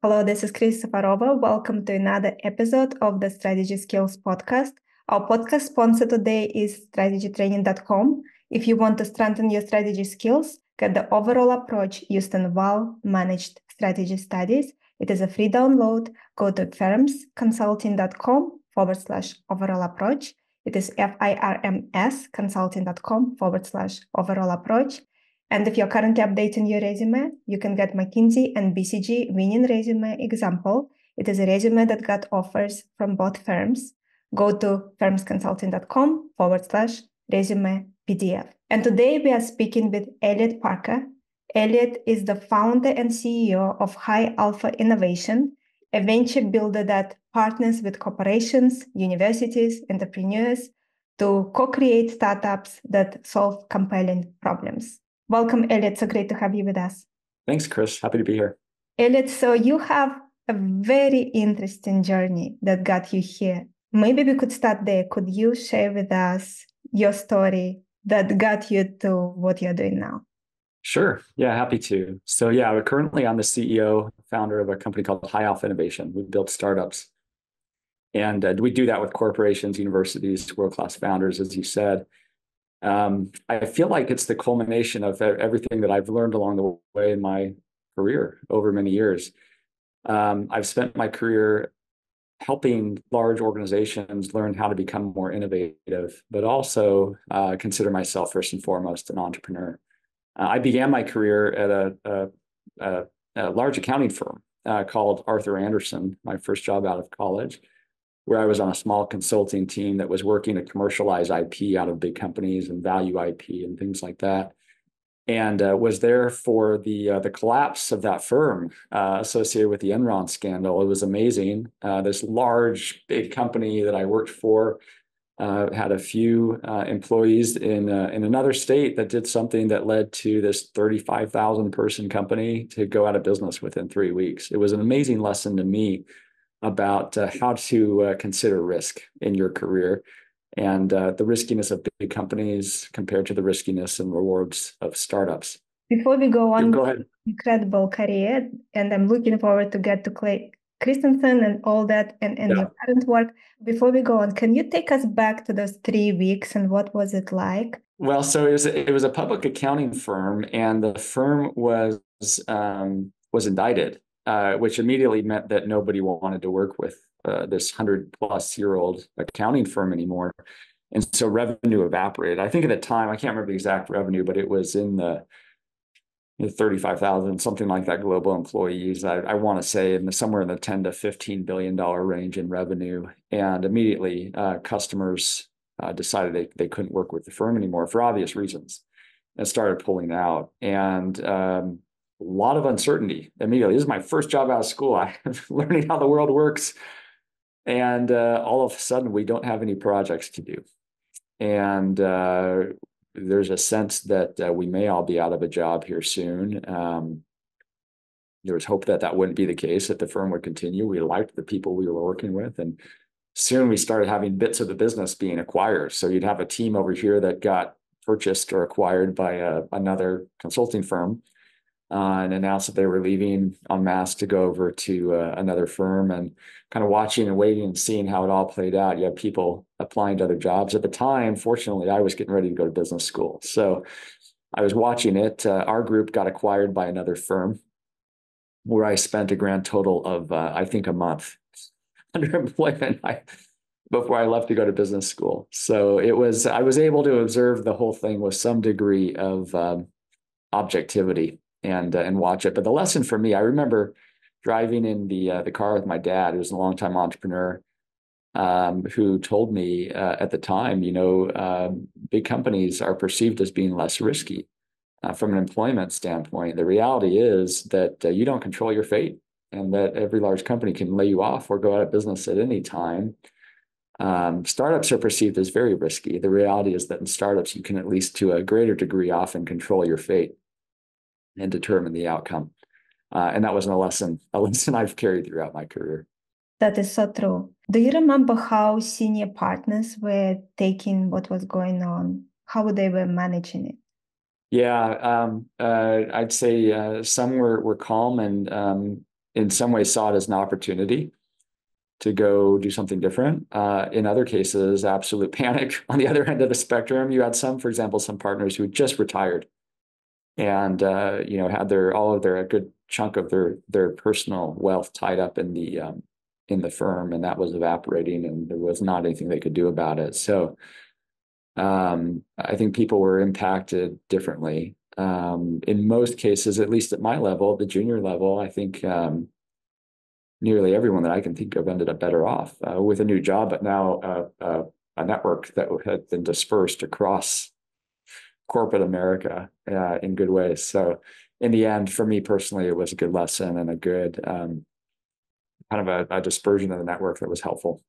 Hello, this is Chris Safarova. Welcome to another episode of the Strategy Skills Podcast. Our podcast sponsor today is strategytraining.com. If you want to strengthen your strategy skills, get the overall approach used in well-managed strategy studies. It is a free download. Go to firmsconsulting.com/overall approach. It is FIRMS consulting.com/overall approach. And if you're currently updating your resume, you can get McKinsey and BCG winning resume example. It is a resume that got offers from both firms. Go to firmsconsulting.com/resume PDF. And today we are speaking with Elliott Parker. Elliott is the founder and CEO of High Alpha Innovation, a venture builder that partners with corporations, universities, entrepreneurs to co-create startups that solve compelling problems. Welcome, Elliott. So great to have you with us. Thanks, Chris. Happy to be here. Elliott, so you have a very interesting journey that got you here. Maybe we could start there. Could you share with us your story that got you to what you're doing now? Sure. Yeah, happy to. So yeah, currently I'm the CEO, founder of a company called High Alpha Innovation. We build startups. And we do that with corporations, universities, world-class founders, as you said. I feel like it's the culmination of everything that I've learned along the way in my career over many years. I've spent my career helping large organizations learn how to become more innovative, but also consider myself first and foremost an entrepreneur. I began my career at a large accounting firm called Arthur Andersen, my first job out of college, where I was on a small consulting team that was working to commercialize IP out of big companies and value IP and things like that, and was there for the collapse of that firm associated with the Enron scandal. It was amazing. This large, big company that I worked for had a few employees in another state that did something that led to this 35,000 person company to go out of business within 3 weeks. It was an amazing lesson to me about how to consider risk in your career and the riskiness of big companies compared to the riskiness and rewards of startups. Before we go on, go ahead. Incredible career, and I'm looking forward to get to Clayton Christensen and all that and your current work. Before we go on, can you take us back to those 3 weeks and what was it like? Well, so it was a public accounting firm, and the firm was indicted. Which immediately meant that nobody wanted to work with this 100-plus-year-old accounting firm anymore. And so revenue evaporated. I think at the time, I can't remember the exact revenue, but it was in the 35,000, something like that, global employees. I want to say somewhere in the $10 to $15 billion range in revenue. And immediately customers decided they couldn't work with the firm anymore for obvious reasons and started pulling out. And a lot of uncertainty immediately. This is my first job out of school. I'm learning how the world works. And all of a sudden, we don't have any projects to do. And there's a sense that we may all be out of a job here soon. There was hope that wouldn't be the case, that the firm would continue. We liked the people we were working with. And soon we started having bits of the business being acquired. So you'd have a team over here that got purchased or acquired by another consulting firm. And announced that they were leaving en masse to go over to another firm, and kind of watching and waiting and seeing how it all played out. You have people applying to other jobs. At the time, fortunately, I was getting ready to go to business school. So I was watching it. Our group got acquired by another firm where I spent a grand total of, I think, a month under employment before I left to go to business school. So I was able to observe the whole thing with some degree of objectivity. And watch it. But the lesson for me, I remember driving in the car with my dad, who was a longtime entrepreneur, who told me at the time, big companies are perceived as being less risky from an employment standpoint. The reality is that you don't control your fate, and that every large company can lay you off or go out of business at any time. Startups are perceived as very risky. The reality is that in startups, you can at least to a greater degree often control your fate and determine the outcome. And that was a lesson I've carried throughout my career. That is so true. Do you remember how senior partners were taking what was going on? How they were managing it? Yeah, I'd say some were calm and in some ways saw it as an opportunity to go do something different. In other cases, absolute panic. On the other end of the spectrum, you had some, for example, some partners who just retired and had a good chunk of their personal wealth tied up in the firm, and that was evaporating, and there was not anything they could do about it. So I think people were impacted differently. In most cases, at least at my level, the junior level, I think nearly everyone that I can think of ended up better off with a new job, but now a network that had been dispersed across corporate America in good ways. So in the end, for me personally, it was a good lesson and a good kind of a dispersion of the network that was helpful,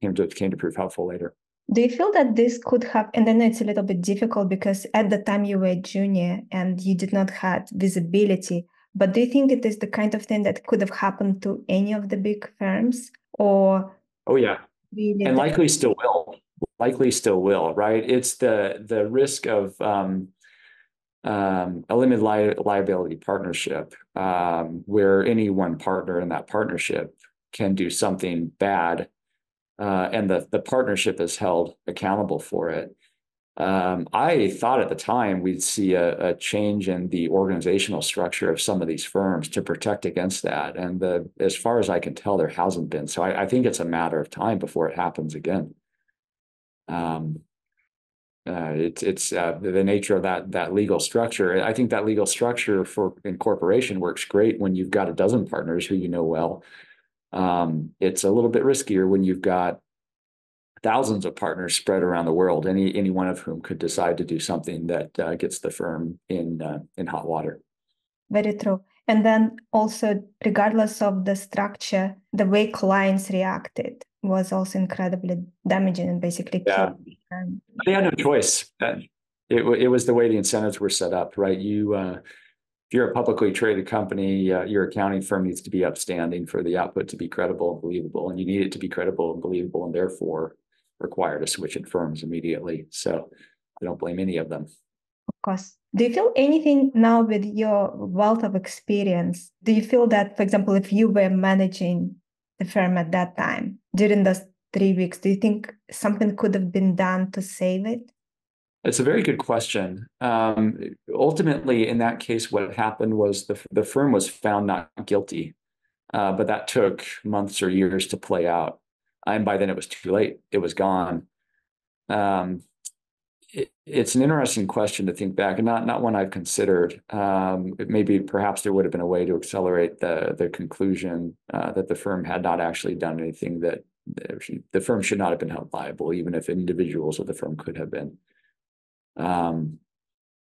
came to prove helpful later. Do you feel that this could have, and I know it's a little bit difficult because at the time you were a junior and you did not have visibility, but do you think it is the kind of thing that could have happened to any of the big firms or? Oh, yeah. Really, and likely still will. Likely still will, right? It's the risk of a limited liability partnership where any one partner in that partnership can do something bad and the partnership is held accountable for it. I thought at the time we'd see a change in the organizational structure of some of these firms to protect against that. And as far as I can tell, there hasn't been. So I think it's a matter of time before it happens again. It's the nature of that legal structure. I think that legal structure for incorporation works great when you've got a dozen partners who you know well. It's a little bit riskier when you've got thousands of partners spread around the world, any one of whom could decide to do something that gets the firm in hot water. Very true. And then also, regardless of the structure, the way clients reacted was also incredibly damaging and basically killed them. They had no choice. It was the way the incentives were set up, right? If you're a publicly traded company, your accounting firm needs to be upstanding for the output to be credible and believable, and you need it to be credible and believable, and therefore require to switch in firms immediately. So I don't blame any of them. Of course. Do you feel anything now with your wealth of experience? Do you feel that, for example, if you were managing the firm at that time, during those 3 weeks, do you think something could have been done to save it? It's a very good question. Ultimately, in that case, what happened was the firm was found not guilty, but that took months or years to play out. And by then it was too late. It was gone. It's an interesting question to think back, and not one I've considered. Perhaps there would have been a way to accelerate the conclusion that the firm had not actually done anything, that the firm should not have been held liable, even if individuals of the firm could have been.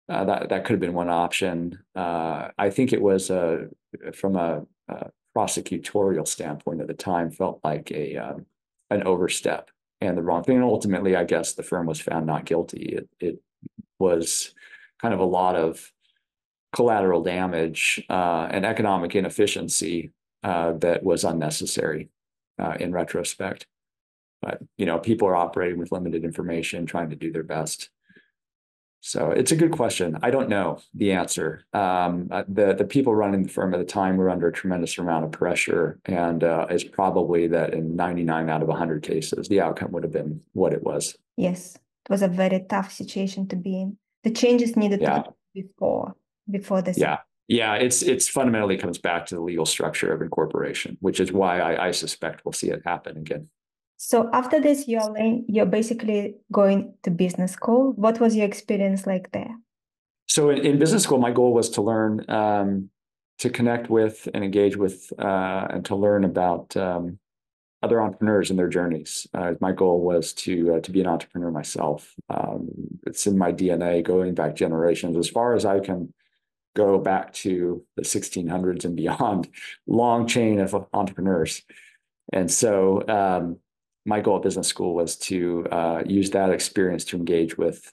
That could have been one option. I think it was from a prosecutorial standpoint at the time, felt like an overstep and the wrong thing. And ultimately, I guess the firm was found not guilty. It was kind of a lot of collateral damage and economic inefficiency that was unnecessary in retrospect. But people are operating with limited information, trying to do their best. So it's a good question. I don't know the answer. The people running the firm at the time were under a tremendous amount of pressure, and it's probably that in 99 out of 100 cases, the outcome would have been what it was. Yes, it was a very tough situation to be in. The changes needed to be before this. Yeah. It's fundamentally comes back to the legal structure of incorporation, which is why I suspect we'll see it happen again. So after this, you're basically going to business school. What was your experience like there? So in business school, my goal was to learn to connect with and engage with and to learn about other entrepreneurs and their journeys. My goal was to be an entrepreneur myself. It's in my DNA going back generations. As far as I can go back to the 1600s and beyond, long chain of entrepreneurs. And so my goal at business school was to use that experience to engage with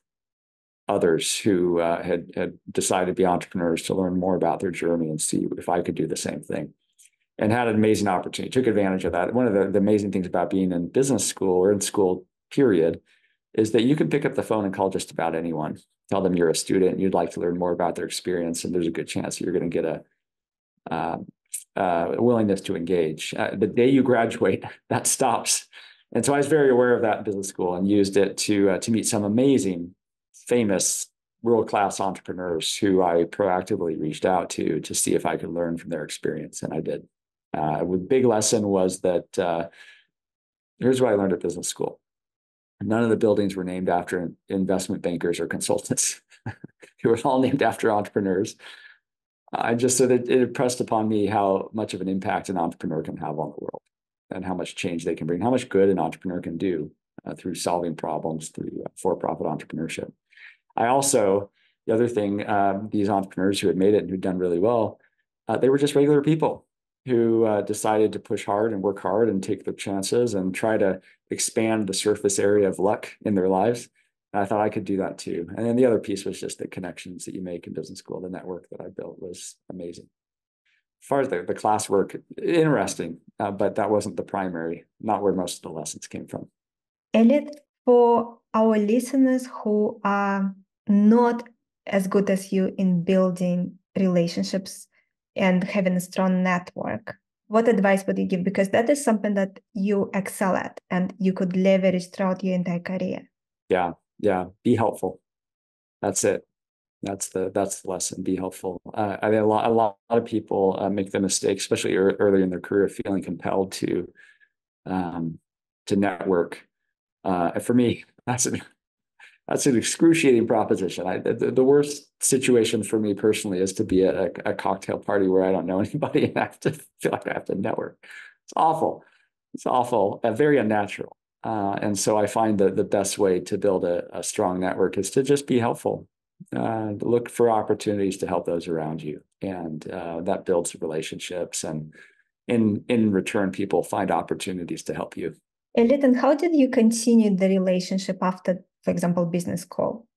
others who had decided to be entrepreneurs, to learn more about their journey and see if I could do the same thing. And had an amazing opportunity, took advantage of that. One of the amazing things about being in business school or in school period is that you can pick up the phone and call just about anyone, tell them you're a student, you'd like to learn more about their experience, and there's a good chance you're going to get a willingness to engage. The day you graduate, that stops. And so I was very aware of that in business school and used it to meet some amazing, famous, world-class entrepreneurs who I proactively reached out to see if I could learn from their experience, and I did. The big lesson was that, here's what I learned at business school. None of the buildings were named after investment bankers or consultants. They were all named after entrepreneurs. It impressed upon me how much of an impact an entrepreneur can have on the world and how much change they can bring, how much good an entrepreneur can do through solving problems through for-profit entrepreneurship. I also, the other thing, these entrepreneurs who had made it and who'd done really well, they were just regular people who decided to push hard and work hard and take their chances and try to expand the surface area of luck in their lives. And I thought I could do that too. And then the other piece was just the connections that you make in business school. The network that I built was amazing. As far as the classwork, interesting, but that wasn't the primary, not where most of the lessons came from. Elliott, for our listeners who are not as good as you in building relationships and having a strong network, what advice would you give? Because that is something that you excel at and you could leverage throughout your entire career. Yeah. Be helpful. That's it. That's the lesson. Be helpful. I mean, a lot of people make the mistake, especially early in their career, feeling compelled to network. For me, that's an excruciating proposition. The worst situation for me personally is to be at a cocktail party where I don't know anybody and I have to feel like I have to network. It's awful. Very unnatural. And so I find that the best way to build a strong network is to just be helpful. Look for opportunities to help those around you. And that builds relationships. And in return, people find opportunities to help you. Elliott, and how did you continue the relationship after, for example, business school?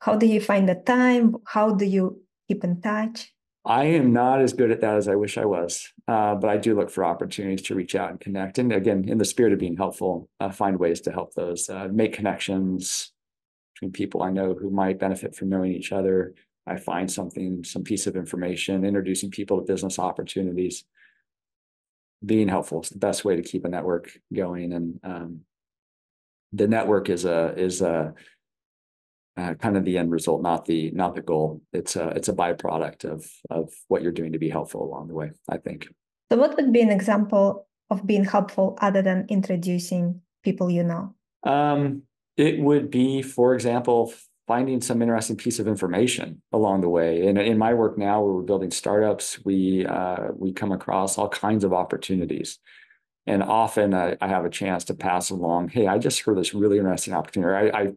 How do you find the time? How do you keep in touch? I am not as good at that as I wish I was, but I do look for opportunities to reach out and connect. And again, in the spirit of being helpful, find ways to help those, make connections between people I know who might benefit from knowing each other. I find some piece of information, introducing people to business opportunities. Being helpful is the best way to keep a network going, and the network is kind of the end result, not the goal. It's a byproduct of what you're doing to be helpful along the way, I think. So, what would be an example of being helpful other than introducing people you know? It would be, for example, finding some interesting piece of information along the way. And in my work now, where we're building startups, we come across all kinds of opportunities. And often I have a chance to pass along, hey, I just heard this really interesting opportunity.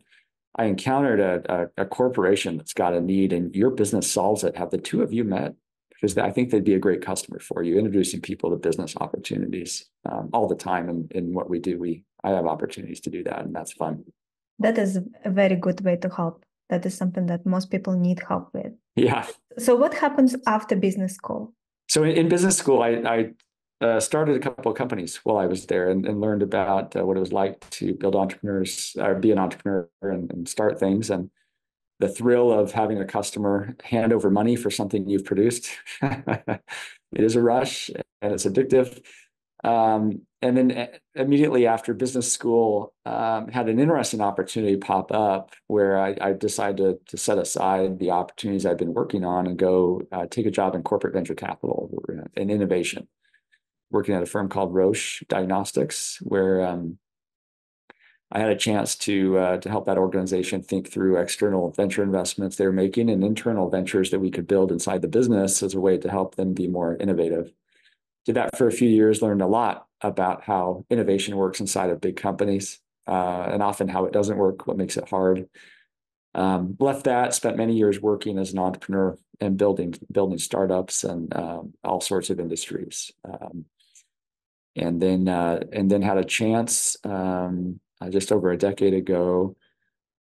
I encountered a corporation that's got a need and your business solves it. Have the two of you met? Because I think they'd be a great customer for you. Introducing people to business opportunities all the time in what we do. I have opportunities to do that, and that's fun. That is a very good way to help. That is something that most people need help with. Yeah. So what happens after business school? So in business school, I started a couple of companies while I was there and learned about what it was like to build entrepreneurs or be an entrepreneur and start things. And the thrill of having a customer hand over money for something you've produced. It is a rush and it's addictive. And then immediately after business school, had an interesting opportunity pop up where I decided to set aside the opportunities I've been working on and go take a job in corporate venture capital and innovation, working at a firm called Roche Diagnostics, where I had a chance to help that organization think through external venture investments they were making and internal ventures that we could build inside the business as a way to help them be more innovative. Did that for a few years, learned a lot about how innovation works inside of big companies and often how it doesn't work, what makes it hard. Left that, spent many years working as an entrepreneur and building startups and all sorts of industries. And then had a chance just over a decade ago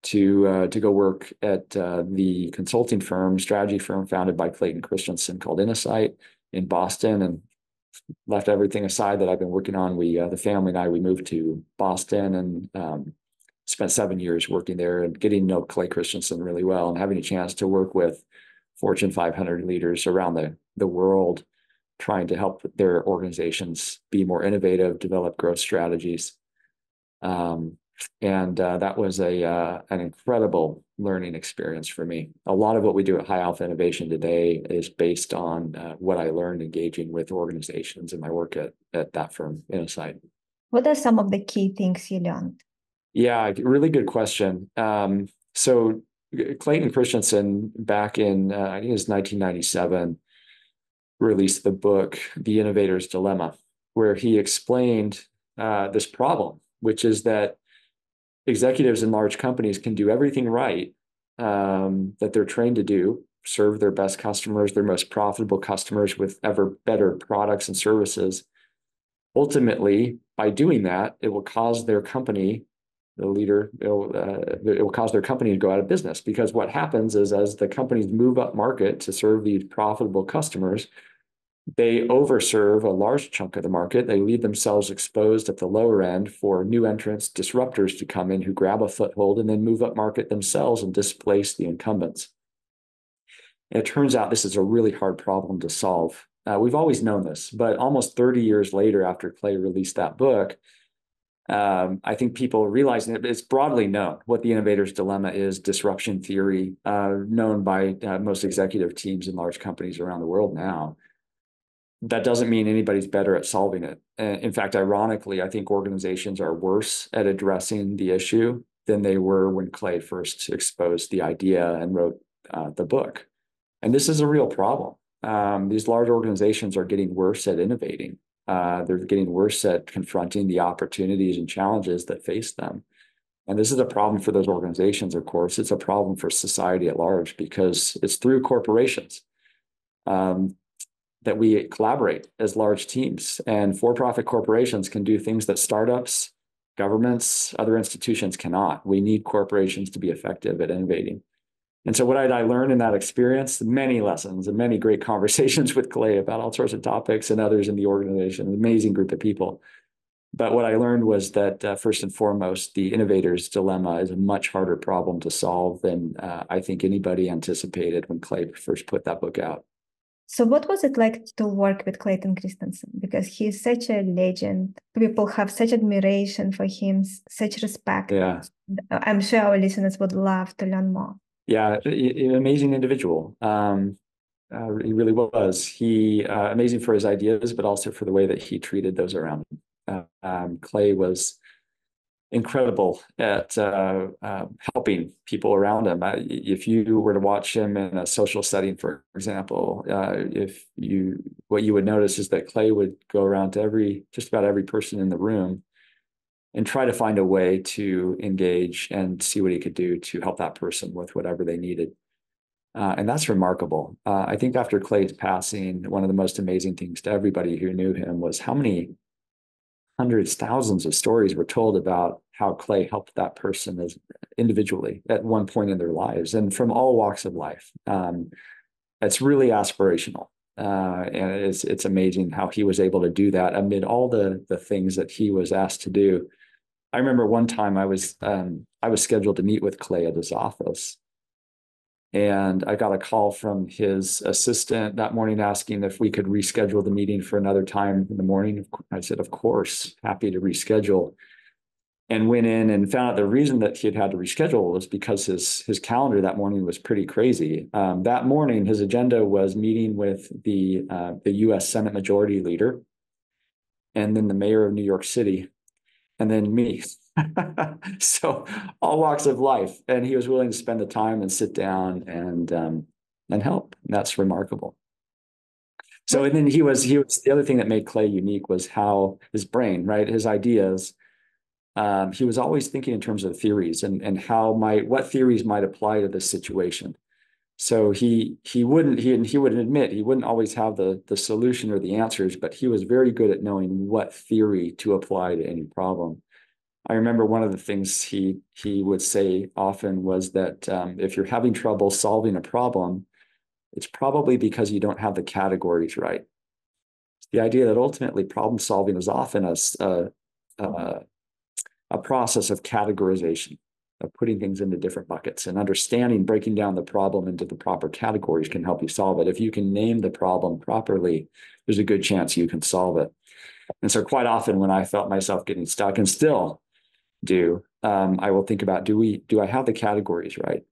to go work at the consulting firm, strategy firm founded by Clayton Christensen called Innosight in Boston, and left everything aside that I've been working on. The family and I, we moved to Boston and spent 7 years working there and getting to know Clay Christensen really well and having a chance to work with Fortune 500 leaders around the world, trying to help their organizations be more innovative, develop growth strategies. That was an incredible learning experience for me. A lot of what we do at High Alpha Innovation today is based on what I learned engaging with organizations in my work at that firm, Innosight. What are some of the key things you learned? Yeah, really good question. So Clayton Christensen, back in, I think it was 1997, released the book, The Innovator's Dilemma, where he explained this problem, which is that executives in large companies can do everything right that they're trained to do, serve their best customers, their most profitable customers with ever better products and services. Ultimately, by doing that, it will cause their company, the leader, it will cause their company to go out of business, because what happens is as the companies move up market to serve these profitable customers, they overserve a large chunk of the market. They leave themselves exposed at the lower end for new entrants, disruptors to come in who grab a foothold and then move up market themselves and displace the incumbents. And it turns out this is a really hard problem to solve. We've always known this, but almost 30 years later after Clay released that book, I think people realize that it's broadly known what the innovator's dilemma is, disruption theory, known by most executive teams in large companies around the world now. That doesn't mean anybody's better at solving it. In fact, ironically, I think organizations are worse at addressing the issue than they were when Clay first exposed the idea and wrote the book. And this is a real problem. These large organizations are getting worse at innovating. They're getting worse at confronting the opportunities and challenges that face them. And this is a problem for those organizations, of course. It's a problem for society at large, because it's through corporations that we collaborate as large teams. And for-profit corporations can do things that startups, governments, other institutions cannot. We need corporations to be effective at innovating. And so what did I learn in that experience? Many lessons and many great conversations with Clay about all sorts of topics and others in the organization, an amazing group of people. But what I learned was that first and foremost, the innovator's dilemma is a much harder problem to solve than I think anybody anticipated when Clay first put that book out. So what was it like to work with Clayton Christensen? Because he's such a legend. People have such admiration for him, such respect. Yeah. I'm sure our listeners would love to learn more. Yeah, an amazing individual. He really was. He amazing for his ideas, but also for the way that he treated those around him. Clay was incredible at helping people around him. If you were to watch him in a social setting, for example, what you would notice is that Clay would go around to just about every person in the room and try to find a way to engage and see what he could do to help that person with whatever they needed. And that's remarkable. I think after Clay's passing, one of the most amazing things to everybody who knew him was how many hundreds, thousands of stories were told about how Clay helped that person as individually at one point in their lives and from all walks of life. It's really aspirational. And it's amazing how he was able to do that amid all the things that he was asked to do. I remember one time I was scheduled to meet with Clay at his office, and I got a call from his assistant that morning asking if we could reschedule the meeting for another time in the morning. I said, of course, happy to reschedule, and went in and found out the reason that he had had to reschedule was because his calendar that morning was pretty crazy. That morning, his agenda was meeting with the U.S. Senate Majority Leader, and then the mayor of New York City, and then me. So all walks of life. And he was willing to spend the time and sit down and help. And that's remarkable. So, and then he was the other thing that made Clay unique was how his brain, right, his ideas. He was always thinking in terms of theories and what theories might apply to this situation. So he wouldn't always have the solution or the answers, but he was very good at knowing what theory to apply to any problem. I remember one of the things he would say often was that if you're having trouble solving a problem, it's probably because you don't have the categories right. The idea that ultimately problem solving is often a process of categorization. putting things into different buckets and understanding, breaking down the problem into the proper categories can help you solve it. If you can name the problem properly, there's a good chance you can solve it. And so quite often when I felt myself getting stuck, and still do, I will think about, do I have the categories right?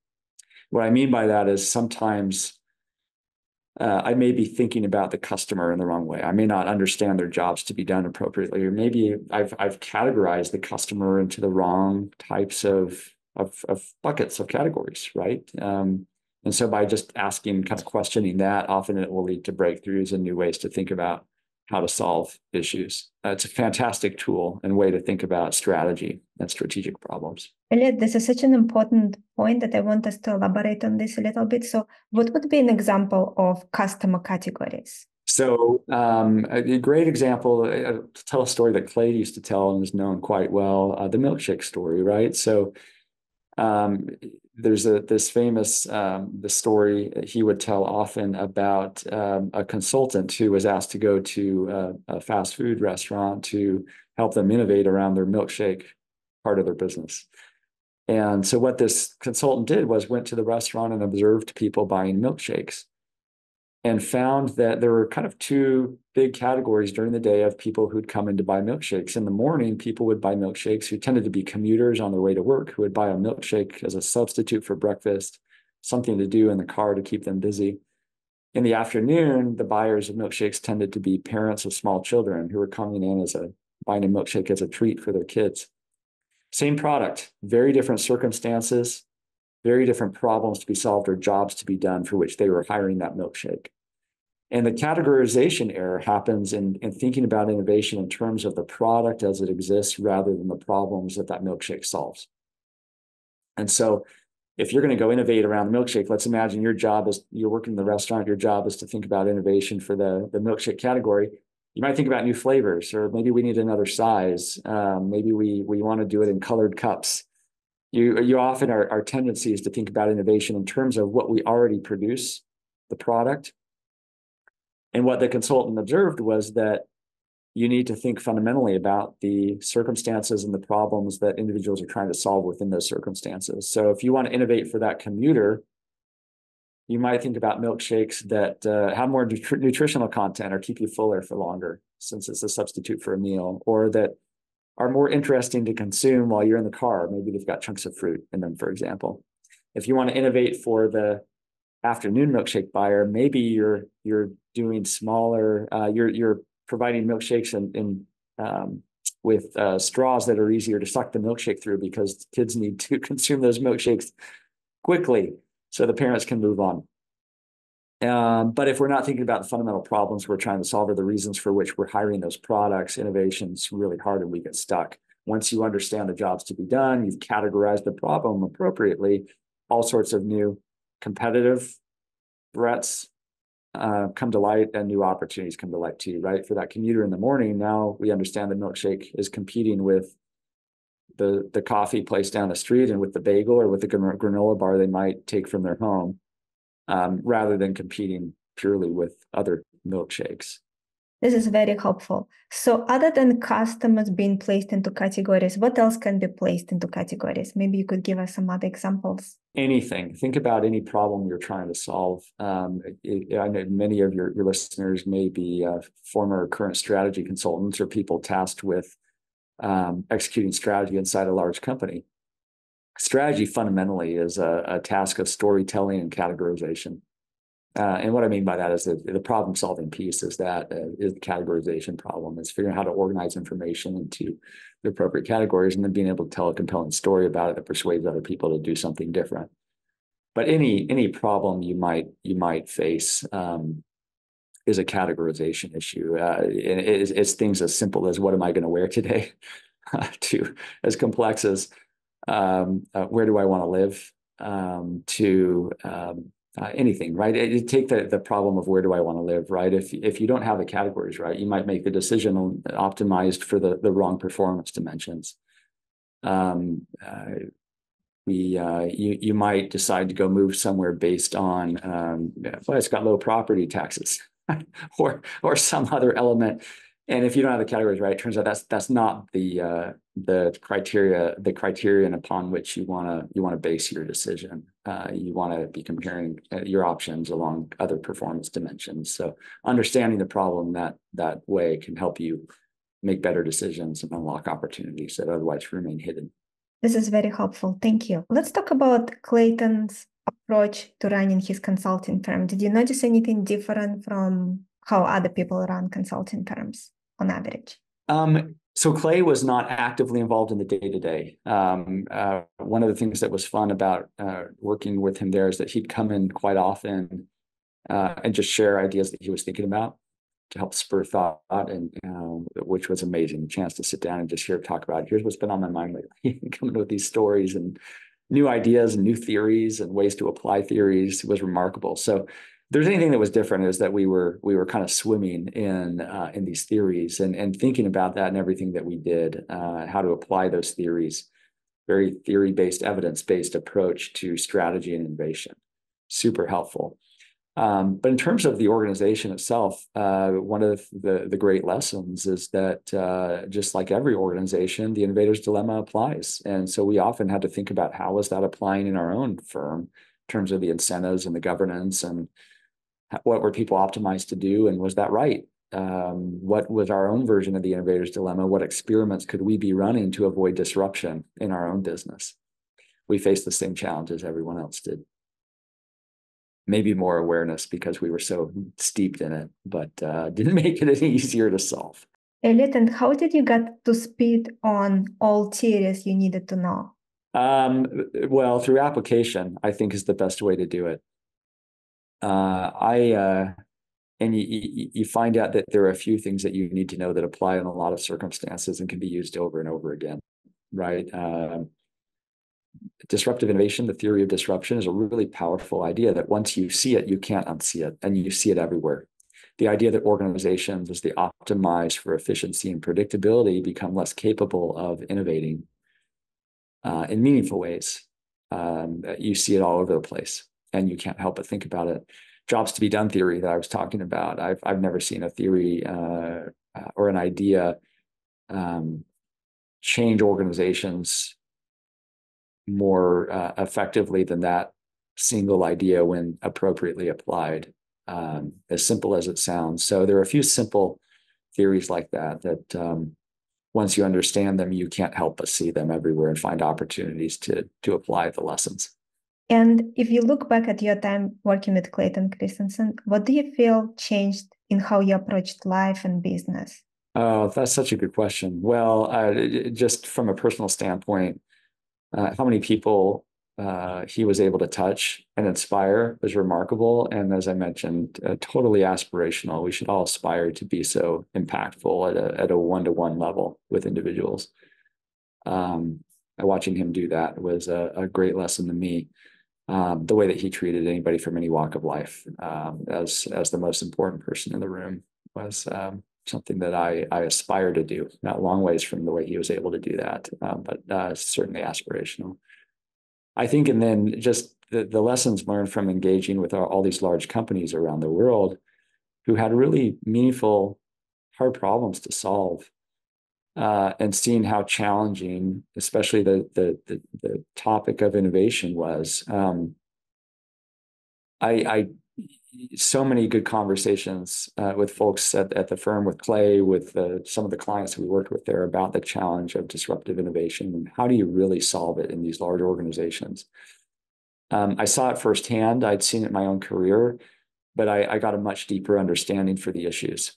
What I mean by that is sometimes I may be thinking about the customer in the wrong way. I may not understand their jobs to be done appropriately, or maybe I've categorized the customer into the wrong types of buckets of categories, right? And so by just asking, kind of questioning that, often it will lead to breakthroughs and new ways to think about how to solve issues. It's a fantastic tool and way to think about strategy and strategic problems. Elliott, this is such an important point that I want us to elaborate on this a little bit. So what would be an example of customer categories? So a great example, I'll tell a story that Clay used to tell and is known quite well, the milkshake story, right? So there's this famous the story he would tell often about a consultant who was asked to go to a fast food restaurant to help them innovate around their milkshake part of their business. And so what this consultant did was went to the restaurant and observed people buying milkshakes and found that there were kind of two big categories during the day of people who'd come in to buy milkshakes. In the morning, people would buy milkshakes who tended to be commuters on their way to work, who would buy a milkshake as a substitute for breakfast, something to do in the car to keep them busy. In the afternoon, the buyers of milkshakes tended to be parents of small children who were coming in buying a milkshake as a treat for their kids. Same product, very different circumstances, very different problems to be solved or jobs to be done for which they were hiring that milkshake. And the categorization error happens in thinking about innovation in terms of the product as it exists rather than the problems that milkshake solves. And so if you're going to go innovate around the milkshake, let's imagine your job is, you're working in the restaurant, your job is to think about innovation for the milkshake category. You might think about new flavors, or maybe we need another size. Maybe we want to do it in colored cups. You often, our tendency is to think about innovation in terms of what we already produce, the product. And what the consultant observed was that you need to think fundamentally about the circumstances and the problems that individuals are trying to solve within those circumstances. So if you want to innovate for that commuter, you might think about milkshakes that have more nutritional content or keep you fuller for longer, since it's a substitute for a meal, or that are more interesting to consume while you're in the car. Maybe they've got chunks of fruit in them, for example. If you want to innovate for the afternoon milkshake buyer, maybe you're doing smaller, you're providing milkshakes with straws that are easier to suck the milkshake through because kids need to consume those milkshakes quickly so the parents can move on. But if we're not thinking about the fundamental problems we're trying to solve or the reasons for which we're hiring those products, innovation's really hard and we get stuck. Once you understand the jobs to be done, you've categorized the problem appropriately, all sorts of new competitive threats come to light and new opportunities come to light too, right? For that commuter in the morning, now we understand the milkshake is competing with the coffee place down the street and with the bagel or with the granola bar they might take from their home. Rather than competing purely with other milkshakes. This is very helpful. So other than customers being placed into categories, what else can be placed into categories? Maybe you could give us some other examples. Anything. Think about any problem you're trying to solve. I know many of your listeners may be former or current strategy consultants or people tasked with executing strategy inside a large company. Strategy fundamentally is a task of storytelling and categorization. And what I mean by that is that the problem solving piece is the categorization problem. It's figuring out how to organize information into the appropriate categories and then being able to tell a compelling story about it that persuades other people to do something different. But any problem you might face is a categorization issue. It's things as simple as what am I going to wear today to as complex as where do I want to live, to anything, right? You take the problem of where do I want to live, right? If you don't have the categories, right, you might make the decision optimized for the wrong performance dimensions. You might decide to go move somewhere based on, well, it's got low property taxes or some other element And if you don't have the categories right, it turns out that's not the the criterion upon which you want to base your decision. You want to be comparing your options along other performance dimensions. So understanding the problem that way can help you make better decisions and unlock opportunities that otherwise remain hidden. This is very helpful. Thank you. Let's talk about Clayton's approach to running his consulting firm. Did you notice anything different from how other people run consulting firms on average? So Clay was not actively involved in the day-to-day. One of the things that was fun about working with him there is that he'd come in quite often and just share ideas that he was thinking about to help spur thought, and which was amazing. The chance to sit down and just hear him talk about, here's what's been on my mind lately. Coming with these stories and new ideas and new theories and ways to apply theories was remarkable. So if there's anything that was different is that we were kind of swimming in these theories and thinking about that and everything that we did, how to apply those theories, very theory-based, evidence-based approach to strategy and innovation. Super helpful. But in terms of the organization itself, one of the great lessons is that just like every organization, the Innovator's Dilemma applies. And so we often had to think about how was that applying in our own firm in terms of the incentives and the governance and what were people optimized to do, and was that right? What was our own version of the Innovator's Dilemma? What experiments could we be running to avoid disruption in our own business? We faced the same challenges everyone else did. Maybe more awareness because we were so steeped in it, but didn't make it any easier to solve. Elliott, and how did you get to speed on all theories you needed to know? Well, through application, I think is the best way to do it. You find out that there are a few things that you need to know that apply in a lot of circumstances and can be used over and over again, right? Disruptive innovation, the theory of disruption, is a really powerful idea that once you see it, you can't unsee it, and you see it everywhere. The idea that organizations, as they optimize for efficiency and predictability, become less capable of innovating in meaningful ways. You see it all over the place, and you can't help but think about it. Jobs to be done theory that I was talking about. I've never seen a theory or an idea change organizations more effectively than that single idea when appropriately applied, as simple as it sounds. So there are a few simple theories like that once you understand them, you can't help but see them everywhere and find opportunities to apply the lessons. And if you look back at your time working with Clayton Christensen, what do you feel changed in how you approached life and business? Oh, that's such a good question. Well, just from a personal standpoint, how many people he was able to touch and inspire was remarkable. And as I mentioned, totally aspirational. We should all aspire to be so impactful at a one-to-one level with individuals. Watching him do that was a great lesson to me. The way that he treated anybody from any walk of life as the most important person in the room was something that I aspire to do, not long ways from the way he was able to do that, but certainly aspirational. I think, and then just the lessons learned from engaging with all these large companies around the world who had really meaningful, hard problems to solve, and seeing how challenging, especially the topic of innovation was. So many good conversations with folks at the firm, with Clay, with some of the clients that we worked with there about the challenge of disruptive innovation and how do you really solve it in these large organizations. I saw it firsthand. I'd seen it in my own career, but I got a much deeper understanding for the issues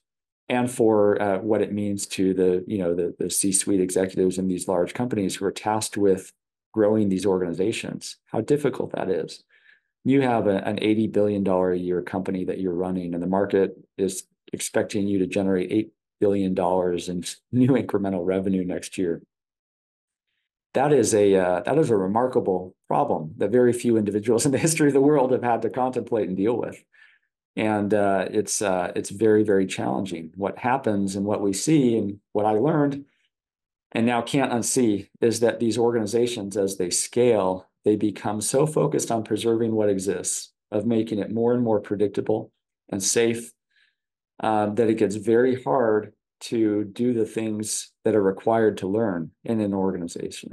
and for what it means to the C-suite executives in these large companies who are tasked with growing these organizations, how difficult that is. You have an $80 billion a year company that you're running, and the market is expecting you to generate $8 billion in new incremental revenue next year. That is a remarkable problem that very few individuals in the history of the world have had to contemplate and deal with. And it's very, very challenging. What happens and what we see and what I learned and now can't unsee is that these organizations, as they scale, they become so focused on preserving what exists, of making it more and more predictable and safe, that it gets very hard to do the things that are required to learn in an organization.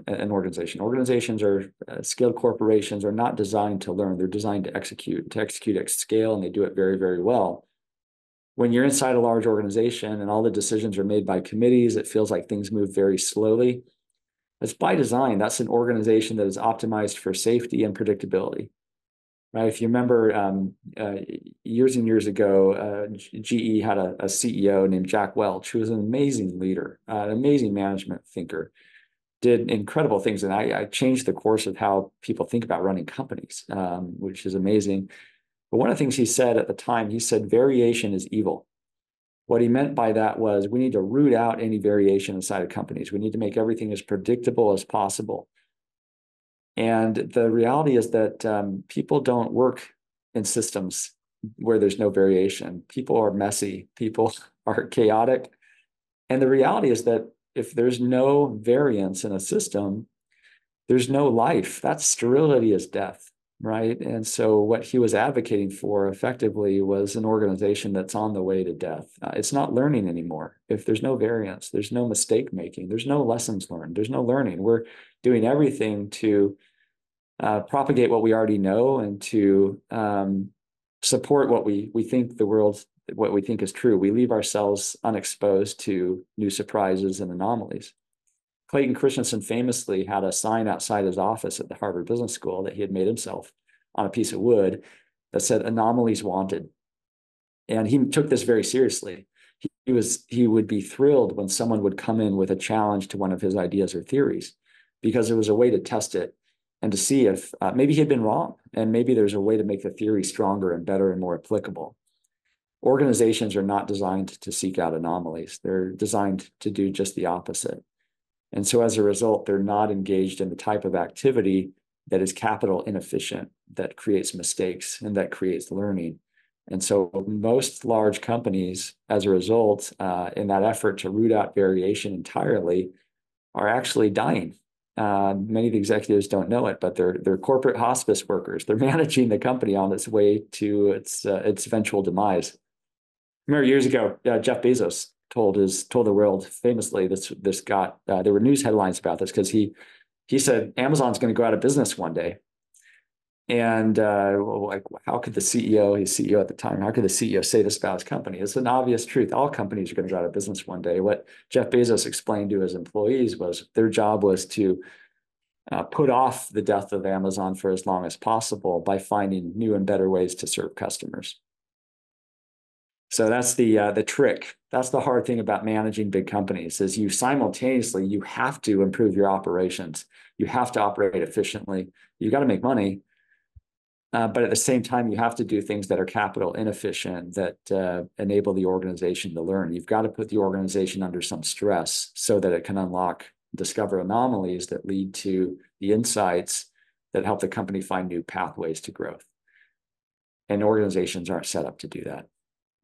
Organizations or scaled corporations are not designed to learn. They're designed to execute at scale, and they do it very, very well. When you're inside a large organization and all the decisions are made by committees, it feels like things move very slowly. That's by design. That's an organization that is optimized for safety and predictability. Right? If you remember years and years ago, GE had a CEO named Jack Welch, who was an amazing leader, an amazing management thinker, did incredible things. And I changed the course of how people think about running companies, which is amazing. But one of the things he said at the time, he said, variation is evil. What he meant by that was we need to root out any variation inside of companies. We need to make everything as predictable as possible. And the reality is that people don't work in systems where there's no variation. People are messy. People are chaotic. And the reality is that if there's no variance in a system, there's no life. That sterility is death, right? And so what he was advocating for effectively was an organization that's on the way to death. It's not learning anymore. If there's no variance, there's no mistake making, there's no lessons learned, there's no learning. We're doing everything to propagate what we already know and to support what we think the world, what we think is true. We leave ourselves unexposed to new surprises and anomalies. Clayton Christensen famously had a sign outside his office at the Harvard Business School that he had made himself on a piece of wood that said "Anomalies Wanted," and he took this very seriously. He would be thrilled when someone would come in with a challenge to one of his ideas or theories, because it was a way to test it and to see if maybe he had been wrong, and maybe there's a way to make the theory stronger and better and more applicable. Organizations are not designed to seek out anomalies. They're designed to do just the opposite. And so as a result, they're not engaged in the type of activity that is capital inefficient, that creates mistakes and that creates learning. And so most large companies, as a result, in that effort to root out variation entirely, are actually dying. Many of the executives don't know it, but they're corporate hospice workers. They're managing the company on its way to its eventual demise. Remember years ago, Jeff Bezos told the world famously, this got there were news headlines about this because he said Amazon's going to go out of business one day. And like, how could the CEO, his CEO at the time, how could the CEO say this about his company? It's an obvious truth. All companies are going to go out of business one day. What Jeff Bezos explained to his employees was their job was to put off the death of Amazon for as long as possible by finding new and better ways to serve customers. So that's the trick. That's the hard thing about managing big companies is you have to improve your operations. You have to operate efficiently. You got to make money. But at the same time, you have to do things that are capital inefficient, that enable the organization to learn. You've got to put the organization under some stress so that it can discover anomalies that lead to the insights that help the company find new pathways to growth. And organizations aren't set up to do that.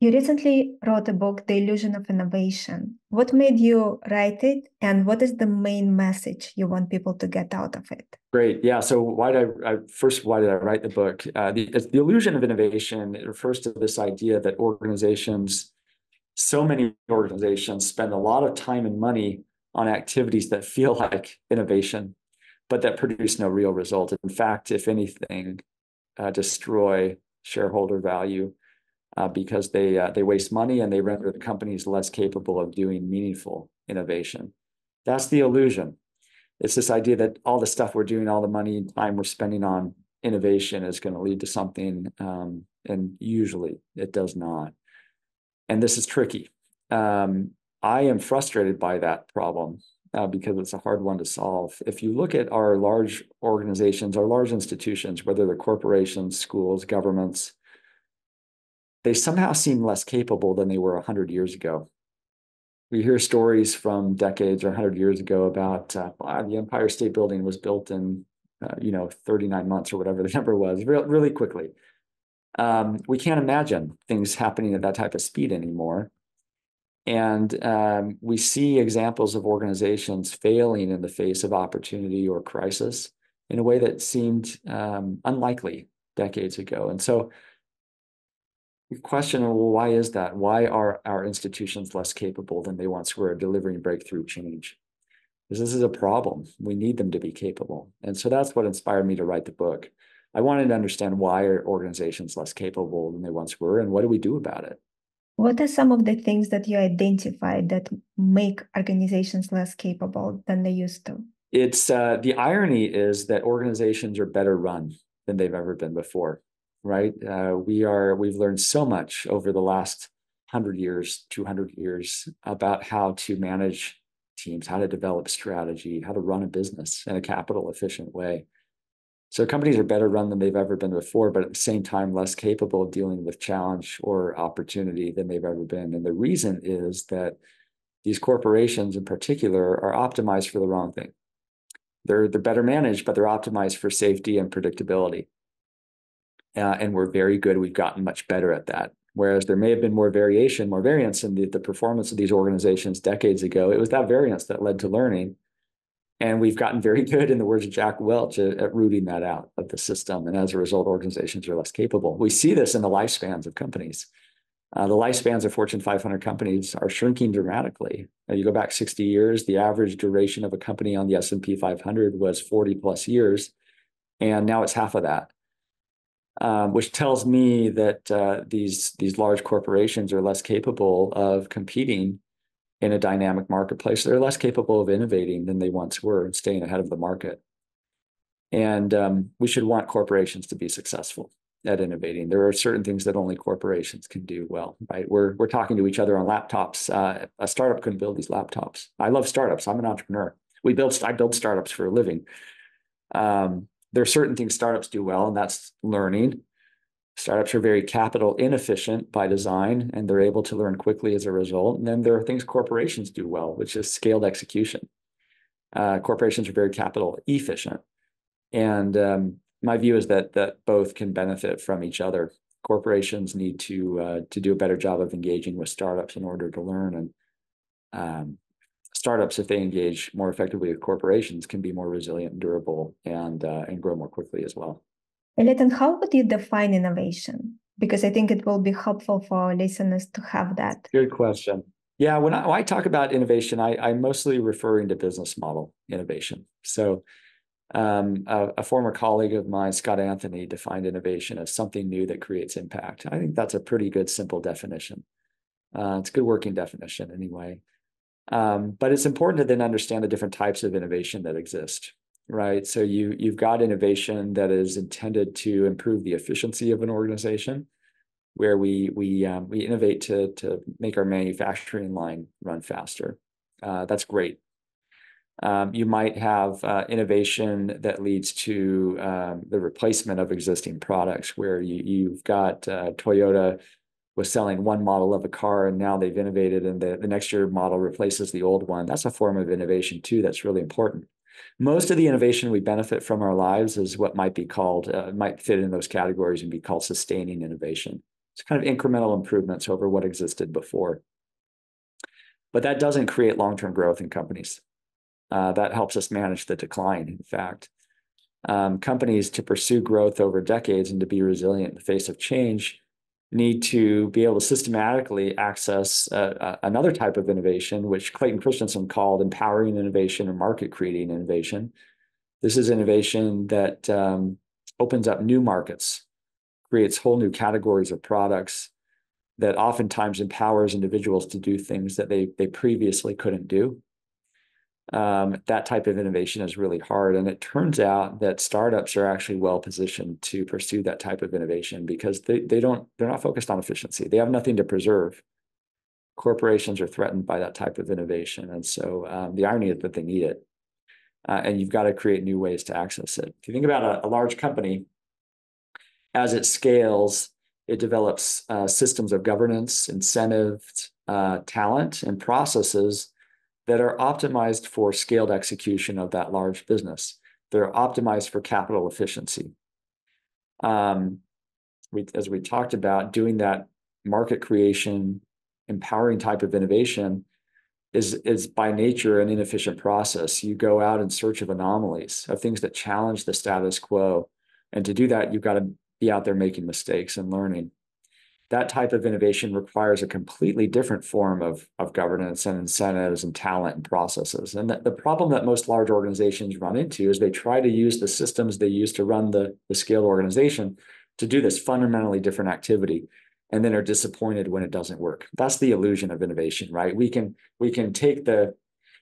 You recently wrote a book, The Illusion of Innovation. What made you write it, and what is the main message you want people to get out of it? Great. Yeah. So why did I write the book? The Illusion of Innovation, it refers to this idea that so many organizations spend a lot of time and money on activities that feel like innovation, but that produce no real result. In fact, if anything, destroy shareholder value. Because they waste money and they render the companies less capable of doing meaningful innovation. That's the illusion. It's this idea that all the stuff we're doing, all the money and time we're spending on innovation is going to lead to something, and usually it does not. And this is tricky. I am frustrated by that problem because it's a hard one to solve. If you look at our large organizations, our large institutions, whether they're corporations, schools, governments, they somehow seem less capable than they were 100 years ago. We hear stories from decades or 100 years ago about the Empire State Building was built in 39 months or whatever the number was, really quickly. We can't imagine things happening at that type of speed anymore. And we see examples of organizations failing in the face of opportunity or crisis in a way that seemed unlikely decades ago. And so question, well, why is that? Why are our institutions less capable than they once were delivering breakthrough change? Because this is a problem. We need them to be capable. And so that's what inspired me to write the book. I wanted to understand why are organizations less capable than they once were, and what do we do about it? What are some of the things that you identified that make organizations less capable than they used to? It's the irony is that organizations are better run than they've ever been before, right? We've learned so much over the last 100 years, 200 years about how to manage teams, how to develop strategy, how to run a business in a capital efficient way. So companies are better run than they've ever been before, but at the same time, less capable of dealing with challenge or opportunity than they've ever been. And the reason is that these corporations in particular are optimized for the wrong thing. They're better managed, but they're optimized for safety and predictability. And we're very good. We've gotten much better at that. Whereas there may have been more variance in the performance of these organizations decades ago, it was that variance that led to learning. And we've gotten very good, in the words of Jack Welch, at rooting that out of the system. And as a result, organizations are less capable. We see this in the lifespans of companies. The lifespans of Fortune 500 companies are shrinking dramatically. Now, you go back 60 years, the average duration of a company on the S&P 500 was 40 plus years. And now it's half of that, which tells me that these large corporations are less capable of competing in a dynamic marketplace. They're less capable of innovating than they once were and staying ahead of the market. And we should want corporations to be successful at innovating. There are certain things that only corporations can do well, right? We're talking to each other on laptops. A startup couldn't build these laptops. I love startups. I'm an entrepreneur. I build startups for a living. There are certain things startups do well, and that's learning. Startups are very capital inefficient by design, and they're able to learn quickly as a result. And then there are things corporations do well, which is scaled execution. Corporations are very capital efficient. And my view is that both can benefit from each other. Corporations need to do a better job of engaging with startups in order to learn. And startups, if they engage more effectively with corporations, can be more resilient and durable and grow more quickly as well. Elliott, and how would you define innovation? Because I think it will be helpful for our listeners to have that. Good question. Yeah, when I talk about innovation, I'm mostly referring to business model innovation. So a former colleague of mine, Scott Anthony, defined innovation as something new that creates impact. I think that's a pretty good, simple definition. It's a good working definition anyway. But it's important to then understand the different types of innovation that exist. Right. So you've got innovation that is intended to improve the efficiency of an organization, where we innovate to make our manufacturing line run faster. That's great. You might have innovation that leads to the replacement of existing products, where you've got Toyota was selling one model of a car, and now they've innovated, and the next year model replaces the old one. That's a form of innovation too. That's really important. Most of the innovation we benefit from our lives is what might be called, might fit in those categories and be called sustaining innovation. It's kind of incremental improvements over what existed before. But that doesn't create long-term growth in companies. That helps us manage the decline, in fact. Companies, to pursue growth over decades and to be resilient in the face of change, need to be able to systematically access another type of innovation, which Clayton Christensen called empowering innovation or market-creating innovation. This is innovation that opens up new markets, creates whole new categories of products, that oftentimes empowers individuals to do things that they previously couldn't do. That type of innovation is really hard. And it turns out that startups are actually well positioned to pursue that type of innovation, because they're not focused on efficiency. They have nothing to preserve. Corporations are threatened by that type of innovation. And so the irony is that they need it. And you've got to create new ways to access it. If you think about a large company, as it scales, it develops systems of governance, incentives, talent, and processes that are optimized for scaled execution of that large business. They're optimized for capital efficiency. As we talked about, doing that market creation, empowering type of innovation is by nature an inefficient process. You go out in search of anomalies, of things that challenge the status quo. And to do that, you've got to be out there making mistakes and learning. that type of innovation requires a completely different form of governance and incentives and talent and processes. And the problem that most large organizations run into is they try to use the systems they use to run the scaled organization to do this fundamentally different activity, and then are disappointed when it doesn't work. That's the illusion of innovation, right? We can take the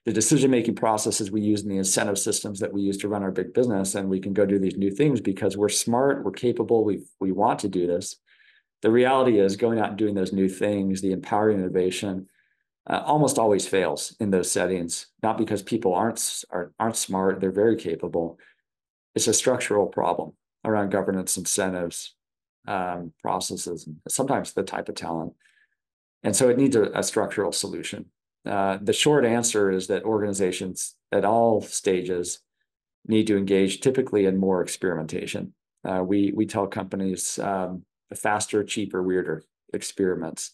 decision-making processes we use and the incentive systems that we use to run our big business, and we can go do these new things because we're smart, we're capable, we want to do this. The reality is going out and doing those new things, the empowering innovation, almost always fails in those settings, not because people aren't smart, they're very capable. It's a structural problem around governance, incentives, processes, and sometimes the type of talent. And so it needs a structural solution. The short answer is that organizations at all stages need to engage typically in more experimentation. We tell companies faster, cheaper, weirder experiments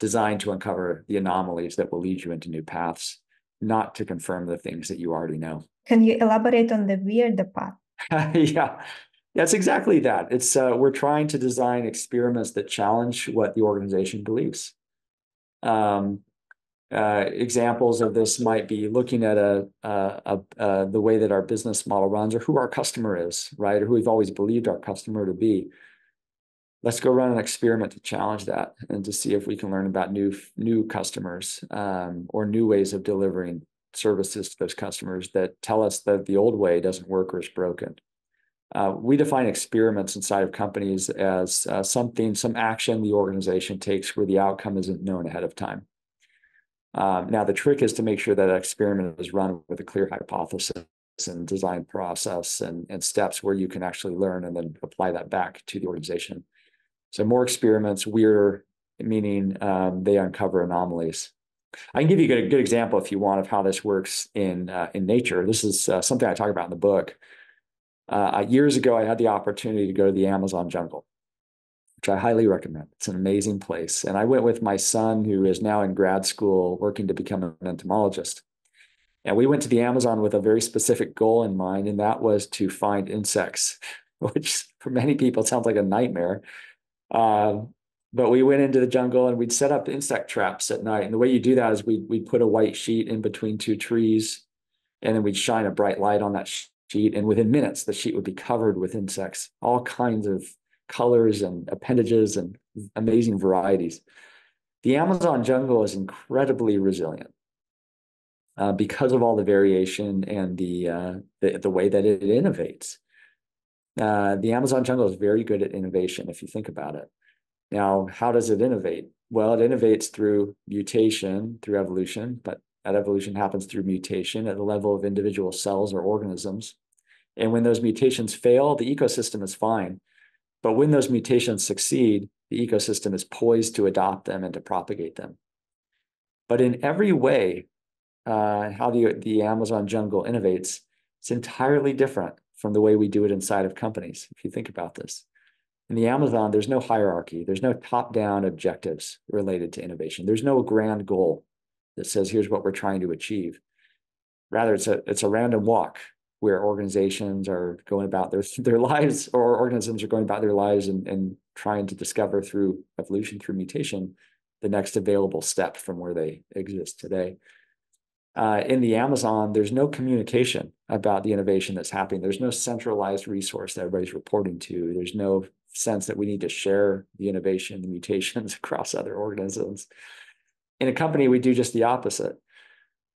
designed to uncover the anomalies that will lead you into new paths, not to confirm the things that you already know. Can you elaborate on the weirder path? Yeah, that's exactly that. It's we're trying to design experiments that challenge what the organization believes. Examples of this might be looking at the way that our business model runs, or who our customer is, right? Or who we've always believed our customer to be. Let's go run an experiment to challenge that and to see if we can learn about new customers or new ways of delivering services to those customers that tell us that the old way doesn't work or is broken. We define experiments inside of companies as some action the organization takes where the outcome isn't known ahead of time. Now, the trick is to make sure that an experiment is run with a clear hypothesis and design process and steps where you can actually learn and then apply that back to the organization. So more experiments, weirder, meaning they uncover anomalies. I can give you a good example, if you want, of how this works in nature. This is something I talk about in the book. Years ago, I had the opportunity to go to the Amazon jungle, which I highly recommend. It's an amazing place. And I went with my son, who is now in grad school working to become an entomologist. And we went to the Amazon with a very specific goal in mind, and that was to find insects, which for many people sounds like a nightmare. But we went into the jungle and we'd set up insect traps at night. And the way you do that is we'd put a white sheet in between two trees, and then we'd shine a bright light on that sheet. And within minutes, the sheet would be covered with insects, all kinds of colors and appendages and amazing varieties. The Amazon jungle is incredibly resilient because of all the variation and the way that it innovates. The Amazon jungle is very good at innovation, if you think about it. Now, how does it innovate? Well, it innovates through mutation, through evolution, but that evolution happens through mutation at the level of individual cells or organisms. And when those mutations fail, the ecosystem is fine. But when those mutations succeed, the ecosystem is poised to adopt them and to propagate them. But in every way, how the Amazon jungle innovates, it's entirely different from the way we do it inside of companies, if you think about this. In the Amazon, there's no hierarchy. There's no top-down objectives related to innovation. There's no grand goal that says, here's what we're trying to achieve. Rather, it's a random walk, where organizations are going about their lives, or organisms are going about their lives and trying to discover through evolution, through mutation, the next available step from where they exist today. In the Amazon, there's no communication about the innovation that's happening. There's no centralized resource that everybody's reporting to. There's no sense that we need to share the innovation, the mutations across other organisms. In a company, we do just the opposite.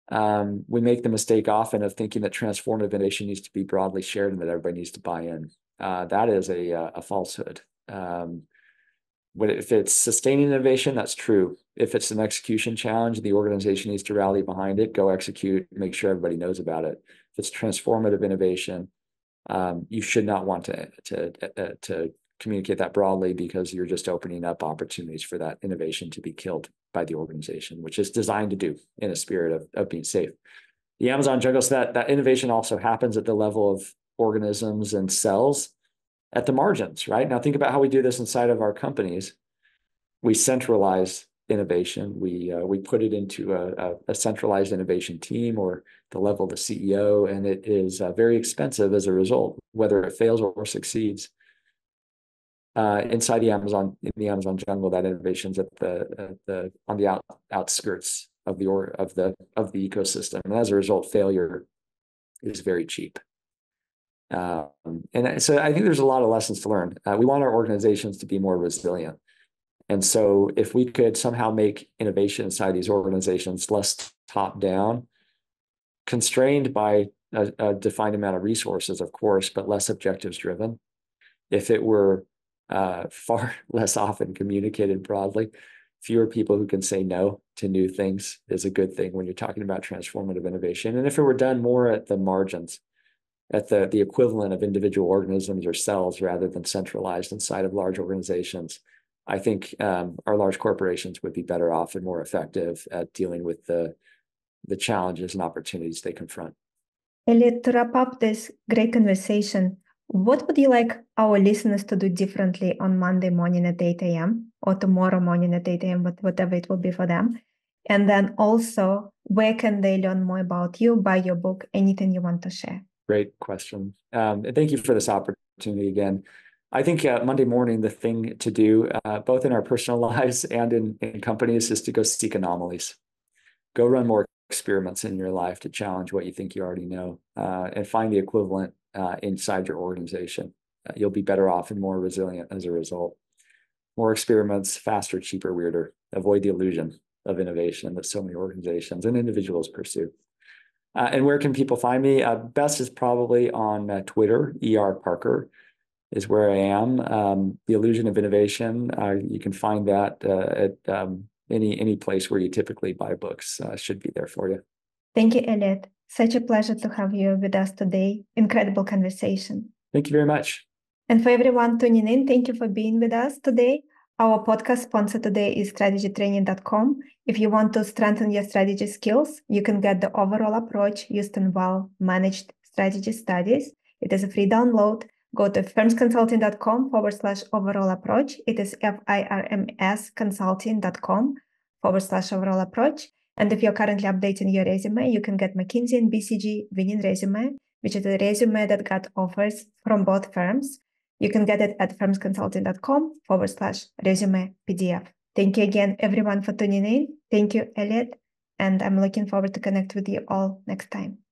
We make the mistake often of thinking that transformative innovation needs to be broadly shared and that everybody needs to buy in. That is a falsehood. If it's sustaining innovation, that's true. If it's an execution challenge, the organization needs to rally behind it, go execute, make sure everybody knows about it. If it's transformative innovation, you should not want to communicate that broadly, because you're just opening up opportunities for that innovation to be killed by the organization, which is designed to do in a spirit of being safe. The Amazon jungle, so that innovation also happens at the level of organisms and cells at the margins, right? Now think about how we do this inside of our companies. We centralize innovation. We put it into a centralized innovation team, or the level of the CEO, and it is very expensive as a result, whether it fails or succeeds. inside the Amazon, in the Amazon jungle, that innovation's on the outskirts of the ecosystem, and as a result, failure is very cheap. And so I think there's a lot of lessons to learn. We want our organizations to be more resilient. And so if we could somehow make innovation inside these organizations less top-down, constrained by a defined amount of resources, of course, but less objectives-driven, if it were far less often communicated broadly, fewer people who can say no to new things is a good thing when you're talking about transformative innovation. And if it were done more at the margins, at the equivalent of individual organisms or cells rather than centralized inside of large organizations, I think our large corporations would be better off and more effective at dealing with the challenges and opportunities they confront. Elliott, to wrap up this great conversation, what would you like our listeners to do differently on Monday morning at 8 a.m. or tomorrow morning at 8 a.m., whatever it will be for them? And then also, where can they learn more about you, buy your book, anything you want to share? Great question. And thank you for this opportunity again. I think Monday morning, the thing to do, both in our personal lives and in companies, is to go seek anomalies. Go run more experiments in your life to challenge what you think you already know, and find the equivalent inside your organization. You'll be better off and more resilient as a result. More experiments, faster, cheaper, weirder. Avoid the illusion of innovation that so many organizations and individuals pursue. And where can people find me? Best is probably on Twitter. ER Parker is where I am. The Illusion of Innovation, you can find that at any place where you typically buy books. Should be there for you. Thank you, Elliott. Such a pleasure to have you with us today. Incredible conversation. Thank you very much. And for everyone tuning in, thank you for being with us today. Our podcast sponsor today is strategytraining.com. If you want to strengthen your strategy skills, you can get the overall approach used in well-managed strategy studies. It is a free download. Go to firmsconsulting.com/overall approach. It is firmsconsulting.com/overall approach. And if you're currently updating your resume, you can get McKinsey and BCG winning resume, which is a resume that got offers from both firms. You can get it at firmsconsulting.com/resume PDF. Thank you again, everyone, for tuning in. Thank you, Elliott. And I'm looking forward to connect with you all next time.